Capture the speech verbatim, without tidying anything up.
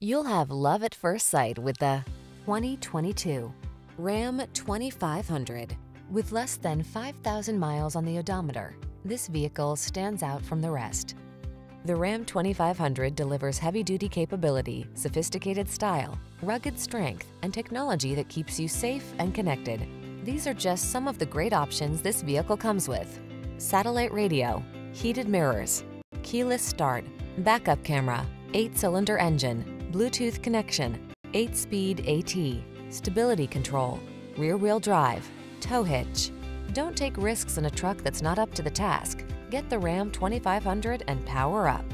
You'll have love at first sight with the twenty twenty-two Ram twenty-five hundred. With less than five thousand miles on the odometer, this vehicle stands out from the rest. The Ram twenty-five hundred delivers heavy-duty capability, sophisticated style, rugged strength, and technology that keeps you safe and connected. These are just some of the great options this vehicle comes with: satellite radio, heated mirrors, keyless start, backup camera, eight-cylinder engine, Bluetooth connection, eight-speed A T, stability control, rear-wheel drive, tow hitch. Don't take risks in a truck that's not up to the task. Get the Ram twenty-five hundred and power up.